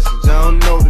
questions. I don't know